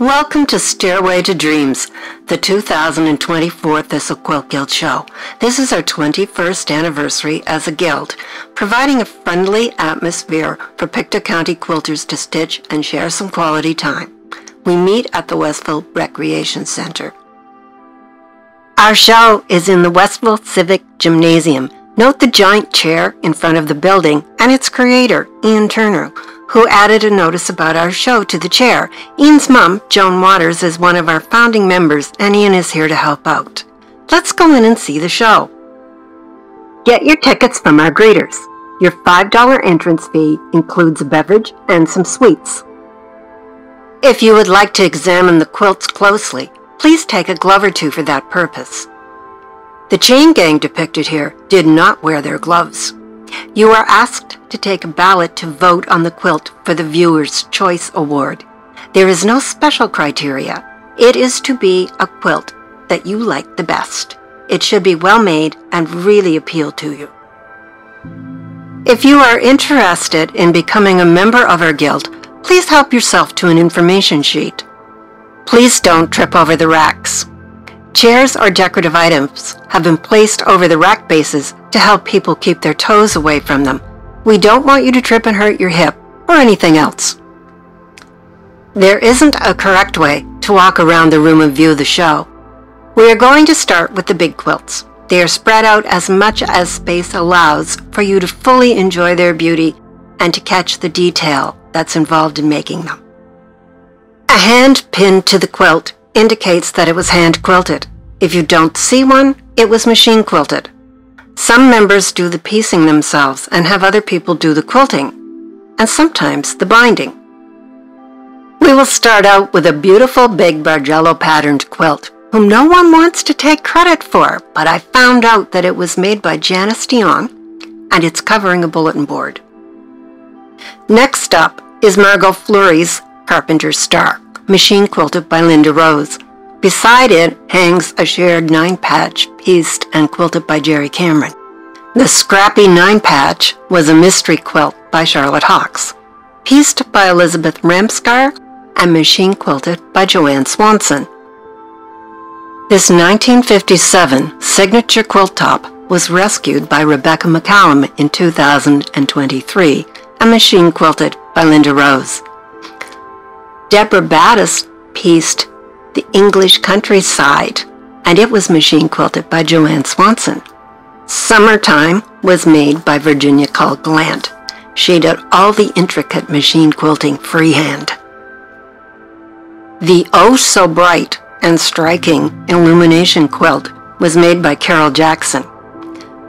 Welcome to Stairway to Dreams, the 2024 Thistle Quilt Guild show. This is our 21st anniversary as a guild, providing a friendly atmosphere for Pictou County quilters to stitch and share some quality time. We meet at the Westville Recreation Center. Our show is in the Westville Civic Gymnasium. Note the giant chair in front of the building and its creator, Ian Turner, who added a notice about our show to the chair. Ian's mom, Joan Waters, is one of our founding members, and Ian is here to help out. Let's go in and see the show. Get your tickets from our greeters. Your $5 entrance fee includes a beverage and some sweets. If you would like to examine the quilts closely, please take a glove or two for that purpose. The chain gang depicted here did not wear their gloves. You are asked to take a ballot to vote on the quilt for the Viewer's Choice Award. There is no special criteria. It is to be a quilt that you like the best. It should be well made and really appeal to you. If you are interested in becoming a member of our guild, please help yourself to an information sheet. Please don't trip over the racks. Chairs or decorative items have been placed over the rack bases to help people keep their toes away from them. We don't want you to trip and hurt your hip or anything else. There isn't a correct way to walk around the room and view the show. We are going to start with the big quilts. They are spread out as much as space allows for you to fully enjoy their beauty and to catch the detail that's involved in making them. A hand pinned to the quilt indicates that it was hand quilted. If you don't see one, it was machine quilted. Some members do the piecing themselves and have other people do the quilting, and sometimes the binding. We will start out with a beautiful big Bargello patterned quilt, whom no one wants to take credit for, but I found out that it was made by Janice Dion, and it's covering a bulletin board. Next up is Margot Fleury's Carpenter's Star, machine quilted by Linda Rose. Beside it hangs a shared 9-patch pieced and quilted by Jerry Cameron. The scrappy 9-patch was a mystery quilt by Charlotte Hawkes, pieced by Elizabeth Ramscar and machine quilted by Joanne Swanson. This 1957 signature quilt top was rescued by Rebecca McCallum in 2023 and machine quilted by Linda Rose. Deborah Battis pieced The English Countryside, and it was machine quilted by Joanne Swanson. Summertime was made by Virginia Colgallant. She did all the intricate machine quilting freehand. The oh so bright and striking Illumination quilt was made by Carol Jackson.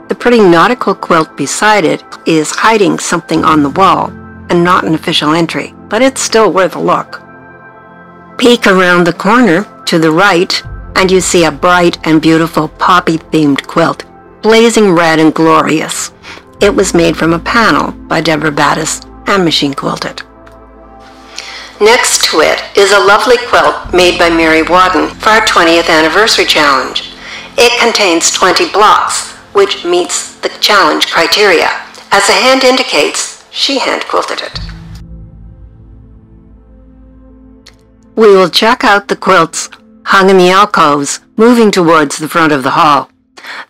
The pretty nautical quilt beside it is hiding something on the wall and not an official entry, but it's still worth a look. Peek around the corner to the right and you see a bright and beautiful poppy-themed quilt, blazing red and glorious. It was made from a panel by Deborah Battis and machine quilted. Next to it is a lovely quilt made by Mary Wadden for our 20th anniversary challenge. It contains 20 blocks, which meets the challenge criteria. As the hand indicates, she hand quilted it. We will check out the quilts hung in the alcoves, moving towards the front of the hall.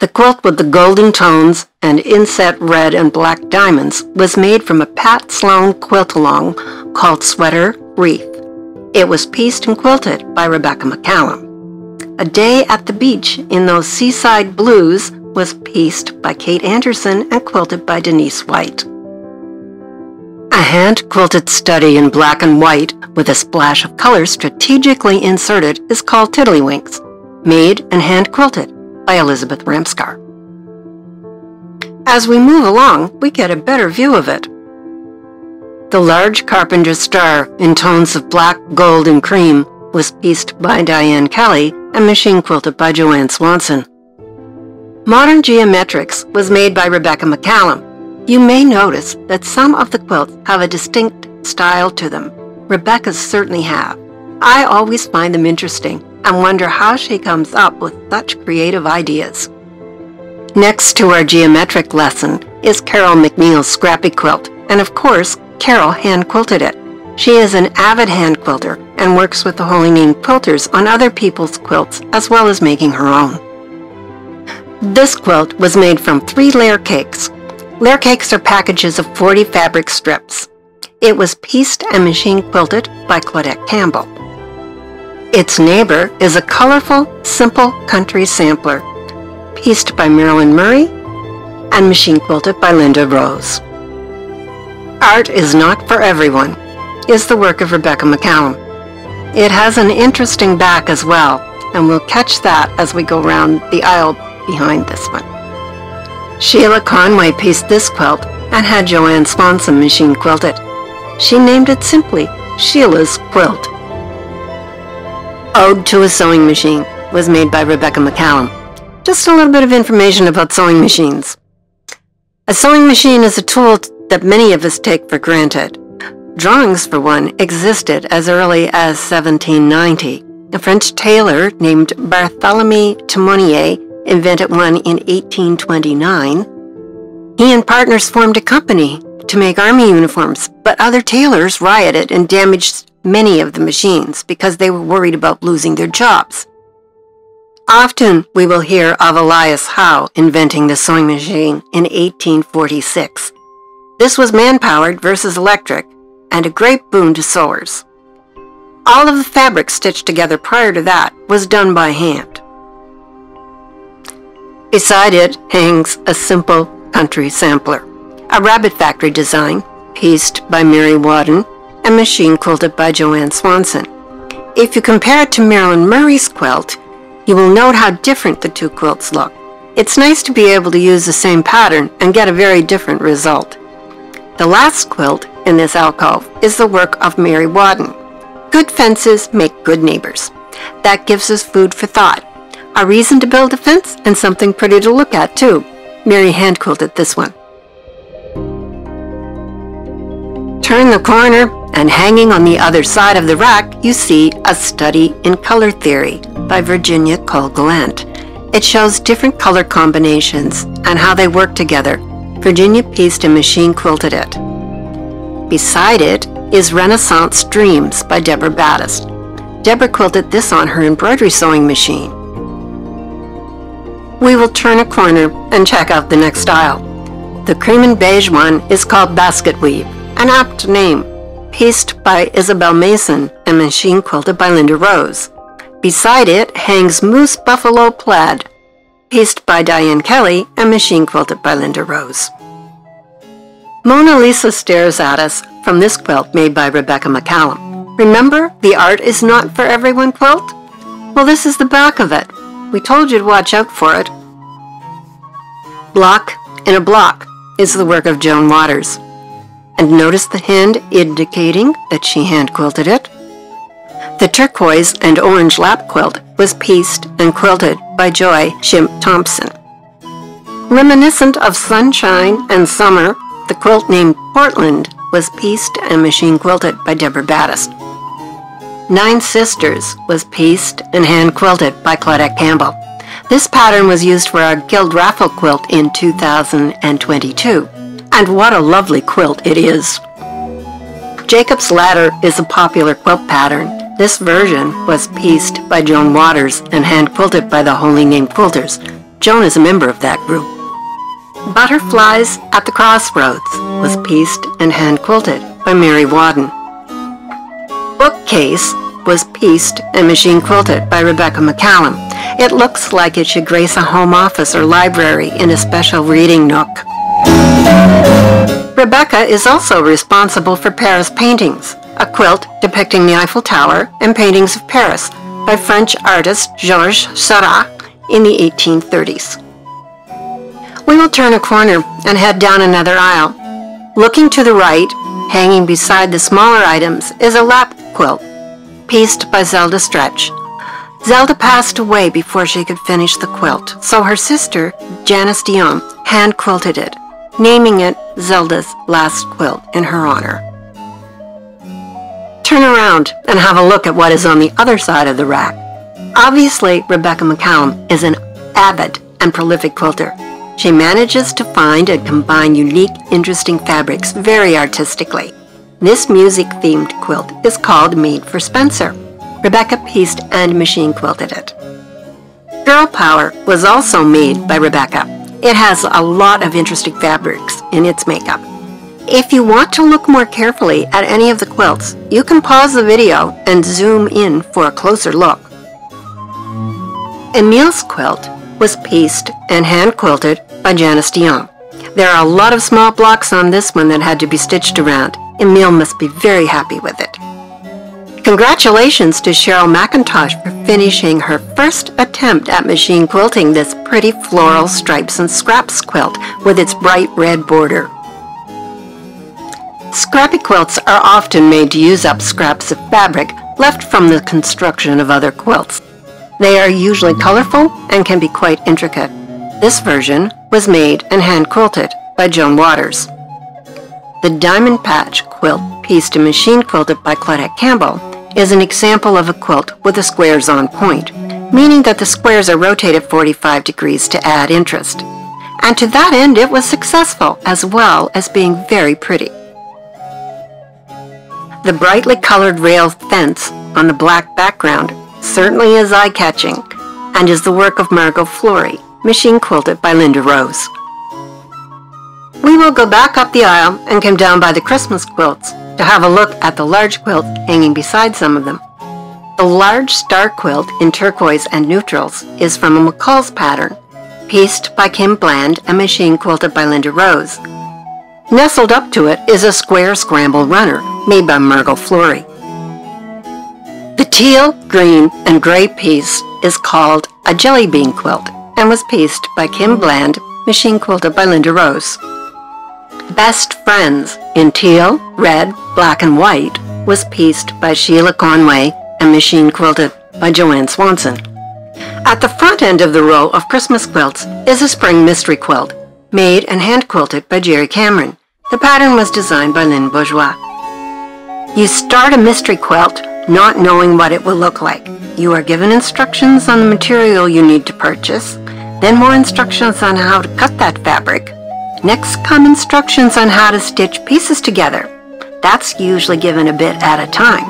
The quilt with the golden tones and inset red and black diamonds was made from a Pat Sloan quilt-along called Sweater Wreath. It was pieced and quilted by Rebecca McCallum. A Day at the Beach in Those Seaside Blues was pieced by Kate Anderson and quilted by Denise White. A hand-quilted study in black and white with a splash of color strategically inserted is called Tiddlywinks, made and hand-quilted by Elizabeth Ramscar. As we move along, we get a better view of it. The large Carpenter's Star in tones of black, gold, and cream was pieced by Diane Kelly and machine-quilted by Joanne Swanson. Modern Geometrics was made by Rebecca McCallum. You may notice that some of the quilts have a distinct style to them. Rebecca's certainly have. I always find them interesting and wonder how she comes up with such creative ideas. Next to our geometric lesson is Carol McNeil's Scrappy Quilt, and of course, Carol hand-quilted it. She is an avid hand quilter and works with the Holy Name Quilters on other people's quilts as well as making her own. This quilt was made from 3 layer cakes. Layer cakes are packages of 40 fabric strips. It was pieced and machine quilted by Claudette Campbell. Its neighbor is a colorful, simple country sampler, pieced by Marilyn Murray and machine quilted by Linda Rose. Art is Not for Everyone is the work of Rebecca McCallum. It has an interesting back as well, and we'll catch that as we go round the aisle behind this one. Sheila Conway pieced this quilt and had Joanne Swanson machine quilt it. She named it simply Sheila's Quilt. Ode to a Sewing Machine was made by Rebecca McCallum. Just a little bit of information about sewing machines. A sewing machine is a tool that many of us take for granted. Drawings, for one, existed as early as 1790. A French tailor named Bartholomew Timonier invented one in 1829. He and partners formed a company to make army uniforms, but other tailors rioted and damaged many of the machines because they were worried about losing their jobs. Often we will hear of Elias Howe inventing the sewing machine in 1846. This was man-powered versus electric, and a great boon to sewers. All of the fabric stitched together prior to that was done by hand. Beside it hangs a simple country sampler, a rabbit factory design, pieced by Mary Wadden and machine quilted by Joanne Swanson. If you compare it to Marilyn Murray's quilt, you will note how different the two quilts look. It's nice to be able to use the same pattern and get a very different result. The last quilt in this alcove is the work of Mary Wadden. Good fences make good neighbors. That gives us food for thought. A reason to build a fence and something pretty to look at too. Mary hand quilted this one. Turn the corner and hanging on the other side of the rack you see A Study in Color Theory by Virginia Colgallant. It shows different color combinations and how they work together. Virginia pieced and machine quilted it. Beside it is Renaissance Dreams by Deborah Battis. Deborah quilted this on her embroidery sewing machine. We will turn a corner and check out the next aisle. The cream and beige one is called Basket Weave, an apt name, pieced by Isabel Mason and machine quilted by Linda Rose. Beside it hangs Moose Buffalo Plaid, pieced by Diane Kelly and machine quilted by Linda Rose. Mona Lisa Stares at Us from this quilt made by Rebecca McCallum. Remember the Art is Not for Everyone quilt? Well, this is the back of it. We told you to watch out for it. Block in a Block is the work of Joan Waters. And notice the hand indicating that she hand quilted it. The turquoise and orange lap quilt was pieced and quilted by Joy Shimp Thompson. Reminiscent of sunshine and summer, the quilt named Portland was pieced and machine quilted by Deborah Battis. 9 Sisters was pieced and hand quilted by Claudette Campbell. This pattern was used for our Guild Raffle quilt in 2022. And what a lovely quilt it is. Jacob's Ladder is a popular quilt pattern. This version was pieced by Joan Waters and hand quilted by the Holy Name Quilters. Joan is a member of that group. Butterflies at the Crossroads was pieced and hand quilted by Mary Wadden. Bookcase was pieced and machine quilted by Rebecca McCallum. It looks like it should grace a home office or library in a special reading nook. Rebecca is also responsible for Paris Paintings, a quilt depicting the Eiffel Tower and paintings of Paris by French artist Georges Seurat in the 1830s. We will turn a corner and head down another aisle. Looking to the right, hanging beside the smaller items, is a lap quilt, pieced by Zelda Stretch. Zelda passed away before she could finish the quilt, so her sister, Janice Dion, hand quilted it, naming it Zelda's Last Quilt in her honor. Turn around and have a look at what is on the other side of the rack. Obviously, Rebecca McCallum is an avid and prolific quilter. She manages to find and combine unique, interesting fabrics very artistically. This music-themed quilt is called Made for Spencer. Rebecca pieced and machine quilted it. Girl Power was also made by Rebecca. It has a lot of interesting fabrics in its makeup. If you want to look more carefully at any of the quilts, you can pause the video and zoom in for a closer look. Emile's quilt was pieced and hand-quilted by Janice Dion. There are a lot of small blocks on this one that had to be stitched around. Emile must be very happy with it. Congratulations to Cheryl McIntosh for finishing her first attempt at machine quilting this pretty floral stripes and scraps quilt with its bright red border. Scrappy quilts are often made to use up scraps of fabric left from the construction of other quilts. They are usually colorful and can be quite intricate. This version was made and hand-quilted by Joan Waters. The Diamond Patch quilt pieced and machine quilted by Claudette Campbell is an example of a quilt with the squares on point, meaning that the squares are rotated 45 degrees to add interest. And to that end, it was successful, as well as being very pretty. The brightly colored rail fence on the black background certainly is eye-catching and is the work of Margot Fleury, machine quilted by Linda Rose. We will go back up the aisle and come down by the Christmas quilts to have a look at the large quilt hanging beside some of them. The large star quilt in turquoise and neutrals is from a McCall's pattern, pieced by Kim Bland and machine quilted by Linda Rose. Nestled up to it is a square scramble runner made by Margot Fleury. The teal, green, and gray piece is called a jelly bean quilt and was pieced by Kim Bland, machine quilted by Linda Rose. Best Friends in teal, red, black, and white was pieced by Sheila Conway and machine quilted by Joanne Swanson. At the front end of the row of Christmas quilts is a spring mystery quilt made and hand quilted by Jerry Cameron. The pattern was designed by Lynn Bourgeois. You start a mystery quilt not knowing what it will look like. You are given instructions on the material you need to purchase, then more instructions on how to cut that fabric. Next come instructions on how to stitch pieces together. That's usually given a bit at a time.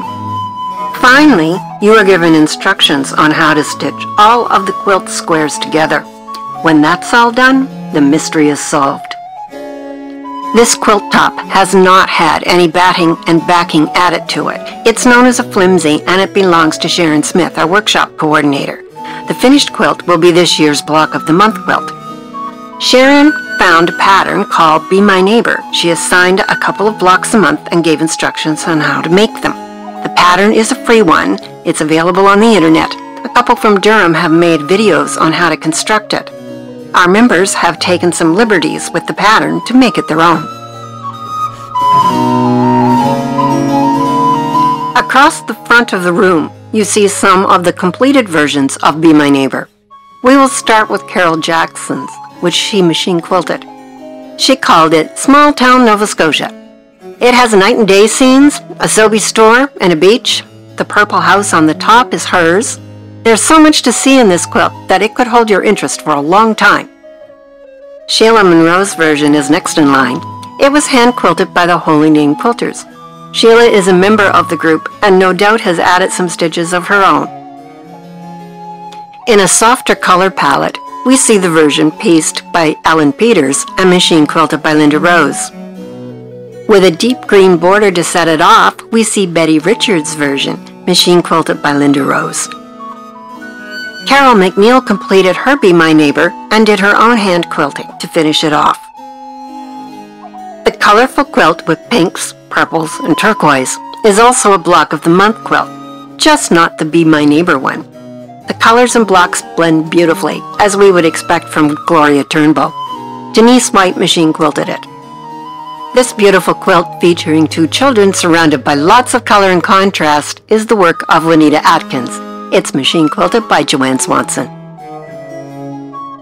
Finally, you are given instructions on how to stitch all of the quilt squares together. When that's all done, the mystery is solved. This quilt top has not had any batting and backing added to it. It's known as a flimsy, and it belongs to Sharon Smith, our workshop coordinator. The finished quilt will be this year's block of the month quilt. Sharon found a pattern called Be My Neighbor. She assigned a couple of blocks a month and gave instructions on how to make them. The pattern is a free one. It's available on the internet. A couple from Durham have made videos on how to construct it. Our members have taken some liberties with the pattern to make it their own. Across the front of the room, you see some of the completed versions of Be My Neighbor. We will start with Carol Jackson's, which she machine quilted. She called it Small Town, Nova Scotia. It has night and day scenes, a Sobeys store, and a beach. The purple house on the top is hers. There's so much to see in this quilt that it could hold your interest for a long time. Sheila Monroe's version is next in line. It was hand-quilted by the Holy Name Quilters. Sheila is a member of the group and no doubt has added some stitches of her own. In a softer color palette, we see the version pieced by Ellen Peters and machine quilted by Linda Rose. With a deep green border to set it off, we see Betty Richards' version, machine quilted by Linda Rose. Carol McNeil completed her Be My Neighbor and did her own hand quilting to finish it off. The colorful quilt with pinks, purples, and turquoise is also a block of the month quilt, just not the Be My Neighbor one. The colors and blocks blend beautifully, as we would expect from Gloria Turnbull. Denise White machine quilted it. This beautiful quilt featuring two children surrounded by lots of color and contrast is the work of Juanita Atkins. It's machine quilted by Joanne Swanson.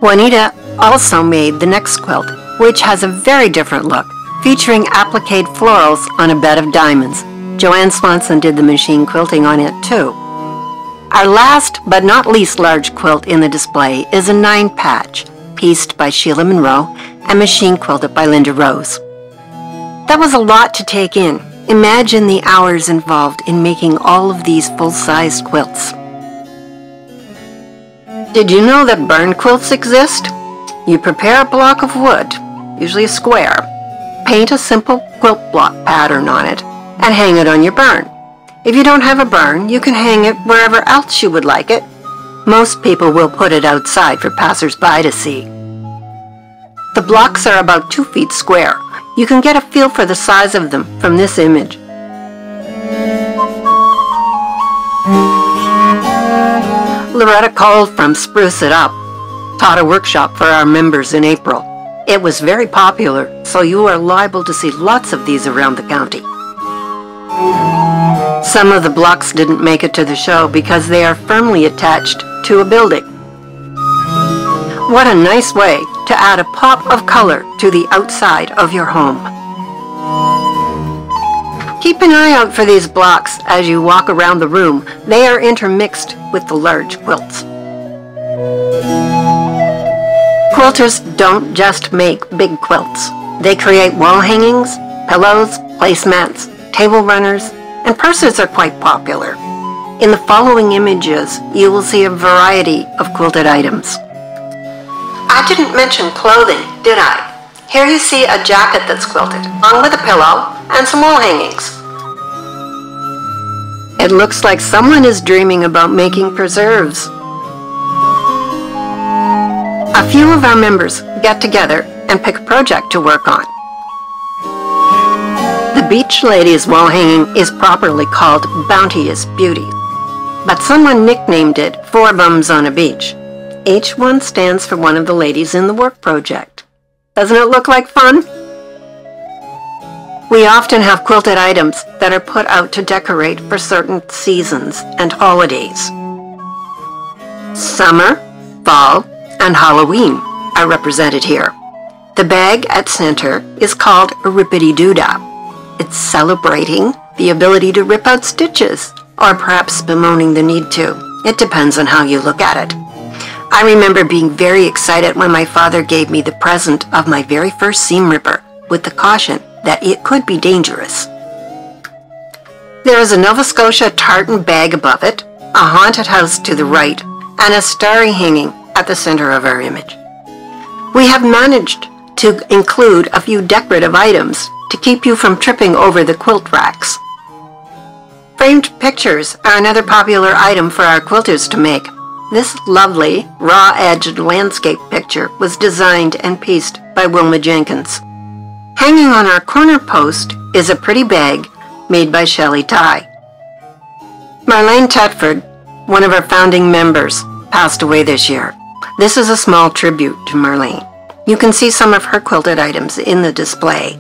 Juanita also made the next quilt, which has a very different look, featuring appliqué florals on a bed of diamonds. Joanne Swanson did the machine quilting on it too. Our last but not least large quilt in the display is a 9-patch, pieced by Sheila Monroe and machine quilted by Linda Rose. That was a lot to take in. Imagine the hours involved in making all of these full-sized quilts. Did you know that burn quilts exist? You prepare a block of wood, usually a square, paint a simple quilt block pattern on it, and hang it on your burn. If you don't have a burn, you can hang it wherever else you would like it. Most people will put it outside for passers-by to see. The blocks are about 2 feet square. You can get a feel for the size of them from this image. Loretta Cole from Spruce It Up taught a workshop for our members in April. It was very popular, so you are liable to see lots of these around the county. Some of the blocks didn't make it to the show because they are firmly attached to a building. What a nice way to add a pop of color to the outside of your home. Keep an eye out for these blocks as you walk around the room. They are intermixed with the large quilts. Quilters don't just make big quilts. They create wall hangings, pillows, placemats, table runners, and purses are quite popular. In the following images, you will see a variety of quilted items. I didn't mention clothing, did I? Here you see a jacket that's quilted, along with a pillow and some wall hangings. It looks like someone is dreaming about making preserves. A few of our members get together and pick a project to work on. The beach lady's wall hanging is properly called Bounteous Beauty, but someone nicknamed it Four Bums on a Beach. Each one stands for one of the ladies in the work project. Doesn't it look like fun? We often have quilted items that are put out to decorate for certain seasons and holidays. Summer, fall, and Halloween are represented here. The bag at center is called a Rippity-Doo-Dah. It's celebrating the ability to rip out stitches, or perhaps bemoaning the need to. It depends on how you look at it. I remember being very excited when my father gave me the present of my very first seam ripper, with the caution that it could be dangerous. There is a Nova Scotia tartan bag above it, a haunted house to the right, and a starry hanging at the center of our image. We have managed to include a few decorative items to keep you from tripping over the quilt racks. Framed pictures are another popular item for our quilters to make. This lovely, raw-edged landscape picture was designed and pieced by Wilma Jenkins. Hanging on our corner post is a pretty bag made by Shelley Ty. Marlene Tetford, one of our founding members, passed away this year. This is a small tribute to Marlene. You can see some of her quilted items in the display.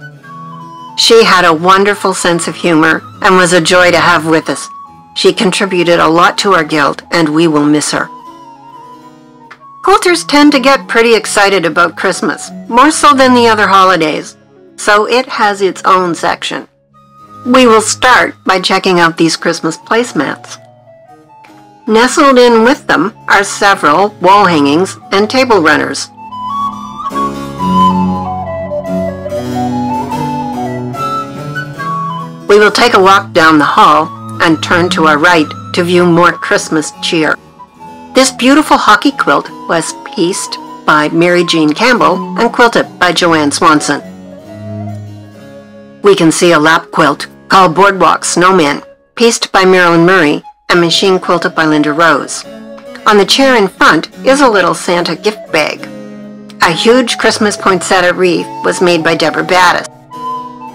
She had a wonderful sense of humor and was a joy to have with us. She contributed a lot to our guild, and we will miss her. Quilters tend to get pretty excited about Christmas, more so than the other holidays, so it has its own section. We will start by checking out these Christmas placemats. Nestled in with them are several wall hangings and table runners. We will take a walk down the hall and turn to our right to view more Christmas cheer. This beautiful hockey quilt was pieced by Mary Jean Campbell and quilted by Joanne Swanson. We can see a lap quilt called Boardwalk Snowman, pieced by Marilyn Murray and machine quilted by Linda Rose. On the chair in front is a little Santa gift bag. A huge Christmas poinsettia wreath was made by Deborah Battis.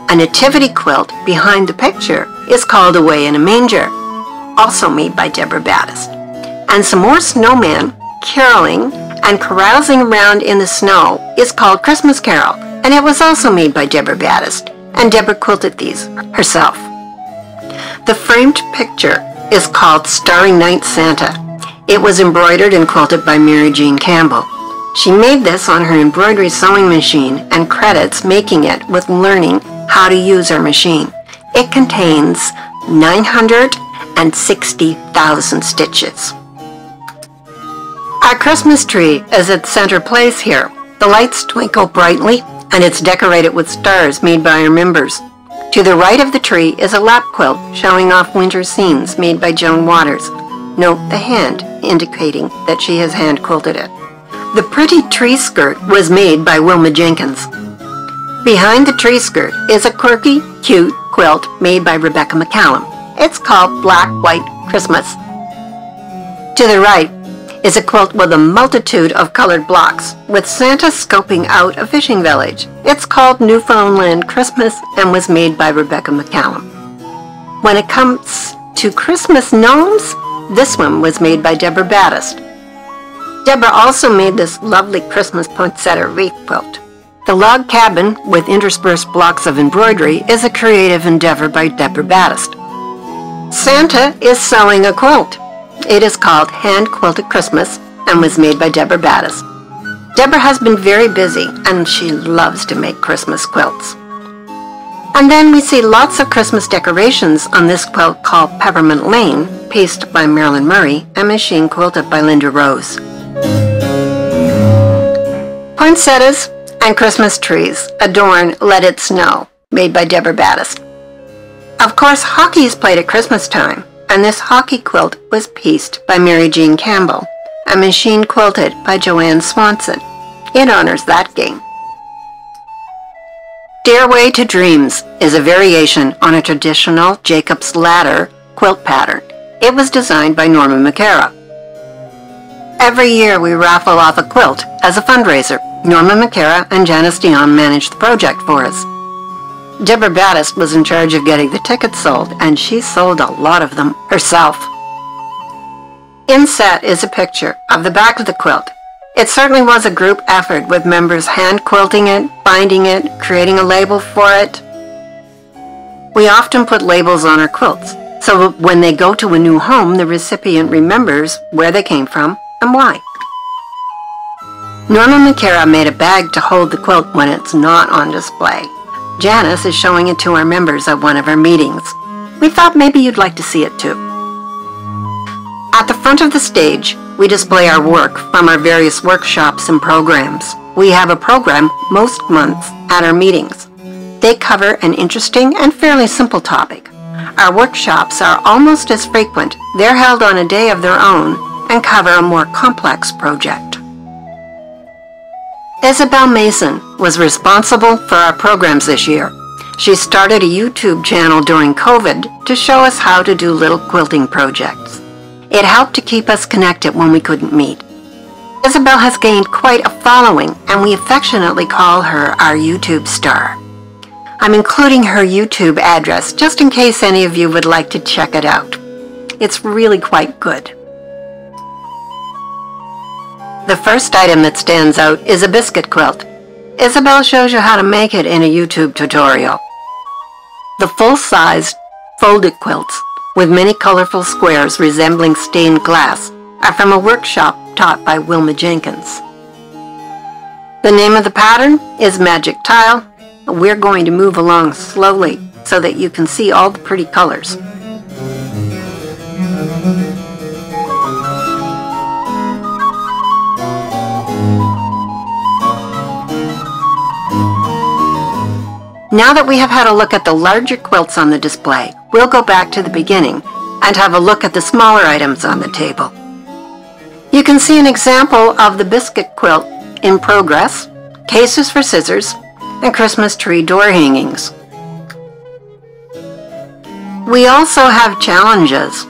A nativity quilt behind the picture is called Away in a Manger, also made by Deborah Battis. And some more snowmen caroling and carousing around in the snow is called Christmas Carol, and it was also made by Deborah Battis, and Deborah quilted these herself. The framed picture is called Starry Night Santa. It was embroidered and quilted by Mary Jean Campbell. She made this on her embroidery sewing machine and credits making it with learning how to use her machine. It contains 960,000 stitches. Our Christmas tree is at center place here. The lights twinkle brightly, and it's decorated with stars made by our members. To the right of the tree is a lap quilt showing off winter scenes made by Joan Waters. Note the hand, indicating that she has hand quilted it. The pretty tree skirt was made by Wilma Jenkins. Behind the tree skirt is a quirky, cute quilt made by Rebecca McCallum. It's called Black White Christmas. To the right is a quilt with a multitude of colored blocks, with Santa scoping out a fishing village. It's called Newfoundland Christmas and was made by Rebecca McCallum. When it comes to Christmas gnomes, this one was made by Deborah Battis. Deborah also made this lovely Christmas poinsettia wreath quilt. The log cabin with interspersed blocks of embroidery is a creative endeavor by Deborah Battis. Santa is sewing a quilt. It is called Hand Quilted Christmas and was made by Deborah Battis. Deborah has been very busy and she loves to make Christmas quilts. And then we see lots of Christmas decorations on this quilt called Peppermint Lane, pieced by Marilyn Murray and machine quilted by Linda Rose. Poinsettias and Christmas trees adorn Let It Snow, made by Deborah Battis. Of course, hockey is played at Christmas time, and this hockey quilt was pieced by Mary Jean Campbell and machine quilted by Joanne Swanson. It honors that game. Stairway to Dreams is a variation on a traditional Jacob's Ladder quilt pattern. It was designed by Norman McCara. Every year we raffle off a quilt as a fundraiser. Norman McCara and Janice Dion managed the project for us. Deborah Battis was in charge of getting the tickets sold, and she sold a lot of them herself. Inset is a picture of the back of the quilt. It certainly was a group effort with members hand quilting it, binding it, creating a label for it. We often put labels on our quilts, so when they go to a new home, the recipient remembers where they came from and why. Norma McCara made a bag to hold the quilt when it's not on display. Janice is showing it to our members at one of our meetings. We thought maybe you'd like to see it too. At the front of the stage, we display our work from our various workshops and programs. We have a program most months at our meetings. They cover an interesting and fairly simple topic. Our workshops are almost as frequent. They're held on a day of their own and cover a more complex project. Isabel Mason was responsible for our programs this year. She started a YouTube channel during COVID to show us how to do little quilting projects. It helped to keep us connected when we couldn't meet. Isabel has gained quite a following, and we affectionately call her our YouTube star. I'm including her YouTube address just in case any of you would like to check it out. It's really quite good. The first item that stands out is a biscuit quilt. Isabel shows you how to make it in a YouTube tutorial. The full-sized folded quilts with many colorful squares resembling stained glass are from a workshop taught by Wilma Jenkins. The name of the pattern is Magic Tile. We're going to move along slowly so that you can see all the pretty colors. Now that we have had a look at the larger quilts on the display, we'll go back to the beginning and have a look at the smaller items on the table. You can see an example of the biscuit quilt in progress, cases for scissors, and Christmas tree door hangings. We also have challenges.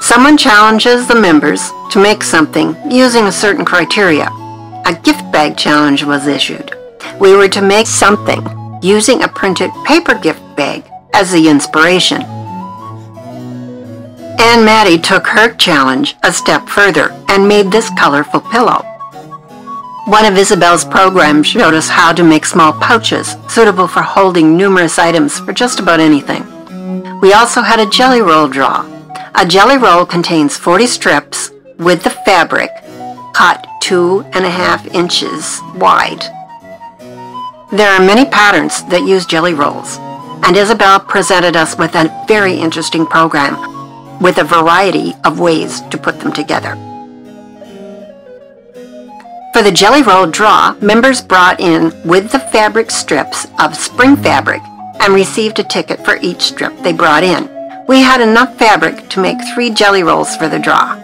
Someone challenges the members to make something using a certain criteria. A gift bag challenge was issued. We were to make something using a printed paper gift bag as the inspiration. Ann Maddie took her challenge a step further and made this colorful pillow. One of Isabel's programs showed us how to make small pouches suitable for holding numerous items for just about anything. We also had a jelly roll draw. A jelly roll contains 40 strips with the fabric cut 2.5 inches wide. There are many patterns that use jelly rolls, and Isabel presented us with a very interesting program with a variety of ways to put them together. For the jelly roll draw, members brought in with the fabric strips of spring fabric and received a ticket for each strip they brought in. We had enough fabric to make 3 jelly rolls for the draw.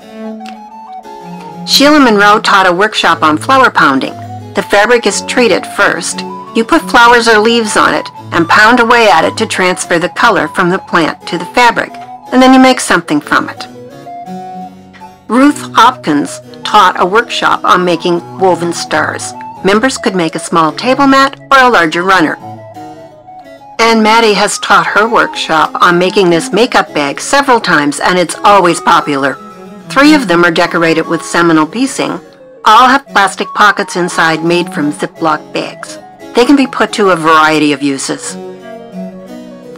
Sheila Monroe taught a workshop on flower pounding. The fabric is treated first. You put flowers or leaves on it and pound away at it to transfer the color from the plant to the fabric, and then you make something from it. Ruth Hopkins taught a workshop on making woven stars. Members could make a small table mat or a larger runner. Ann Maddie has taught her workshop on making this makeup bag several times, and it's always popular. 3 of them are decorated with seminal piecing. All have plastic pockets inside made from Ziploc bags. They can be put to a variety of uses.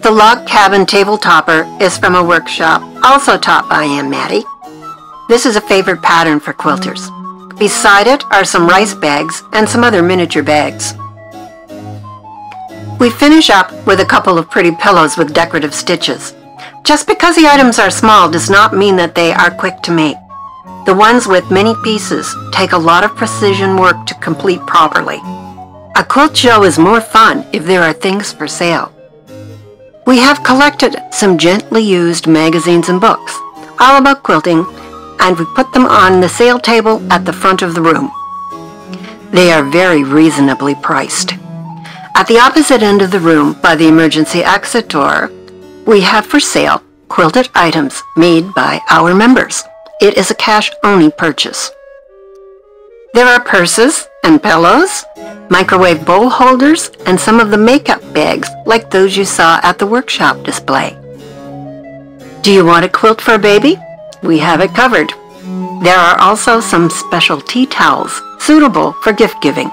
The log cabin table topper is from a workshop also taught by Ann Maddie. This is a favorite pattern for quilters. Beside it are some rice bags and some other miniature bags. We finish up with a couple of pretty pillows with decorative stitches. Just because the items are small does not mean that they are quick to make. The ones with many pieces take a lot of precision work to complete properly. A quilt show is more fun if there are things for sale. We have collected some gently used magazines and books, all about quilting, and we put them on the sale table at the front of the room. They are very reasonably priced. At the opposite end of the room, by the emergency exit door, we have for sale quilted items made by our members. It is a cash-only purchase. There are purses and pillows, microwave bowl holders, and some of the makeup bags like those you saw at the workshop display. Do you want a quilt for a baby? We have it covered. There are also some special tea towels suitable for gift-giving.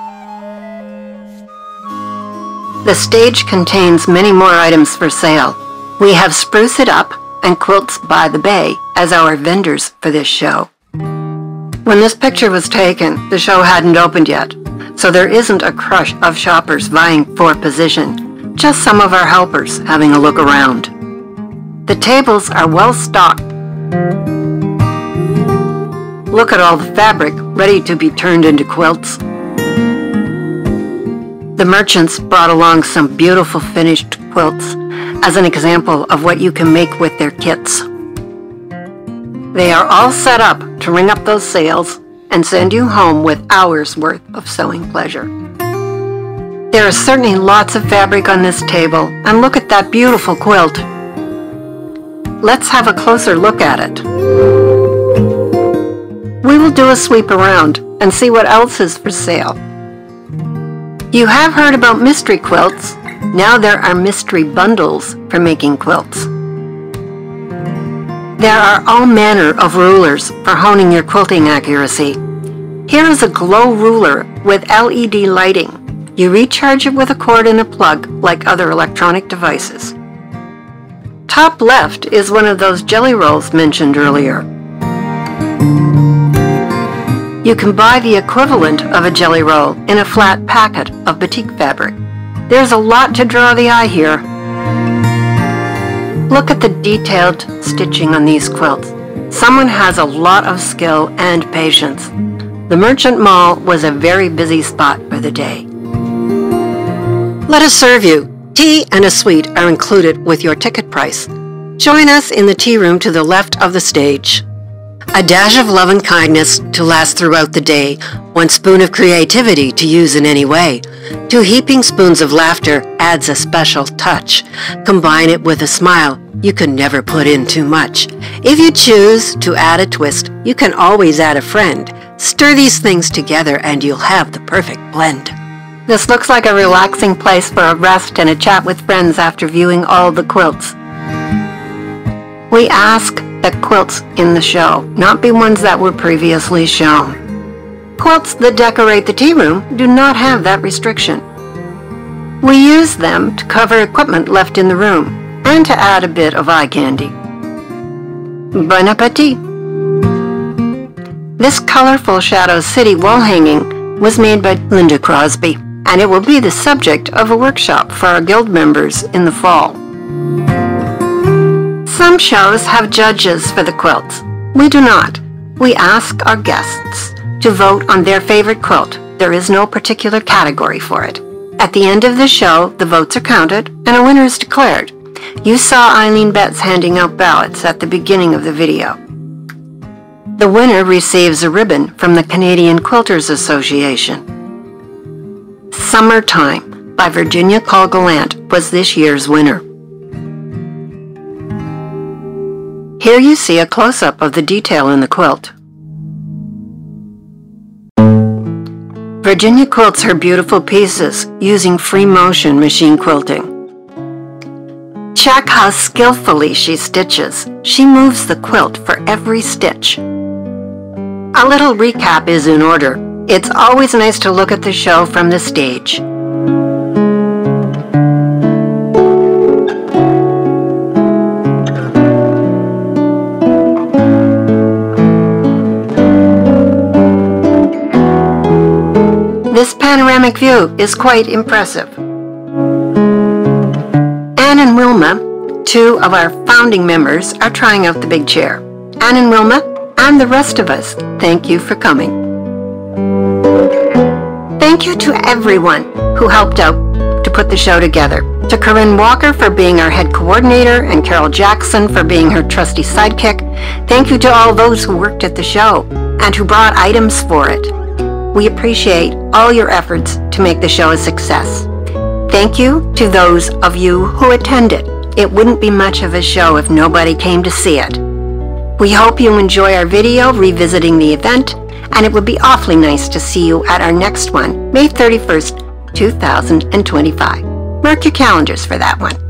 The stage contains many more items for sale. We have Spruce It Up and Quilts by the Bay as our vendors for this show. When this picture was taken, the show hadn't opened yet, so there isn't a crush of shoppers vying for position, just some of our helpers having a look around. The tables are well stocked. Look at all the fabric ready to be turned into quilts. The merchants brought along some beautiful finished quilts as an example of what you can make with their kits. They are all set up to ring up those sales and send you home with hours worth of sewing pleasure. There is certainly lots of fabric on this table, and look at that beautiful quilt. Let's have a closer look at it. We will do a sweep around and see what else is for sale. You have heard about mystery quilts. Now there are mystery bundles for making quilts. There are all manner of rulers for honing your quilting accuracy. Here is a glow ruler with LED lighting. You recharge it with a cord and a plug like other electronic devices. Top left is one of those jelly rolls mentioned earlier. You can buy the equivalent of a jelly roll in a flat packet of batik fabric. There's a lot to draw the eye here. Look at the detailed stitching on these quilts. Someone has a lot of skill and patience. The Merchant Mall was a very busy spot for the day. Let us serve you. Tea and a sweet are included with your ticket price. Join us in the tea room to the left of the stage. A dash of love and kindness to last throughout the day, 1 spoon of creativity to use in any way. 2 heaping spoons of laughter adds a special touch. Combine it with a smile, you can never put in too much. If you choose to add a twist, you can always add a friend. Stir these things together and you'll have the perfect blend. This looks like a relaxing place for a rest and a chat with friends after viewing all the quilts. We ask that quilts in the show not be ones that were previously shown. Quilts that decorate the tea room do not have that restriction. We use them to cover equipment left in the room and to add a bit of eye candy. Bon appetit! This colorful Shadow City wall hanging was made by Linda Crosby, and it will be the subject of a workshop for our guild members in the fall. Some shows have judges for the quilts. We do not. We ask our guests to vote on their favorite quilt. There is no particular category for it. At the end of the show, the votes are counted and a winner is declared. You saw Eileen Betts handing out ballots at the beginning of the video. The winner receives a ribbon from the Canadian Quilters Association. Summertime by Virginia Colgallant was this year's winner. Here you see a close-up of the detail in the quilt. Virginia quilts her beautiful pieces using free motion machine quilting. Check how skillfully she stitches. She moves the quilt for every stitch. A little recap is in order. It's always nice to look at the show from the stage. This panoramic view is quite impressive. Ann and Wilma, two of our founding members, are trying out the big chair. Ann and Wilma, and the rest of us, thank you for coming. Thank you to everyone who helped out to put the show together. To Corinne Walker for being our head coordinator and Carol Jackson for being her trusty sidekick. Thank you to all those who worked at the show and who brought items for it. We appreciate all your efforts to make the show a success. Thank you to those of you who attended. It wouldn't be much of a show if nobody came to see it. We hope you enjoy our video revisiting the event, and it would be awfully nice to see you at our next one, May 31st, 2025. Mark your calendars for that one.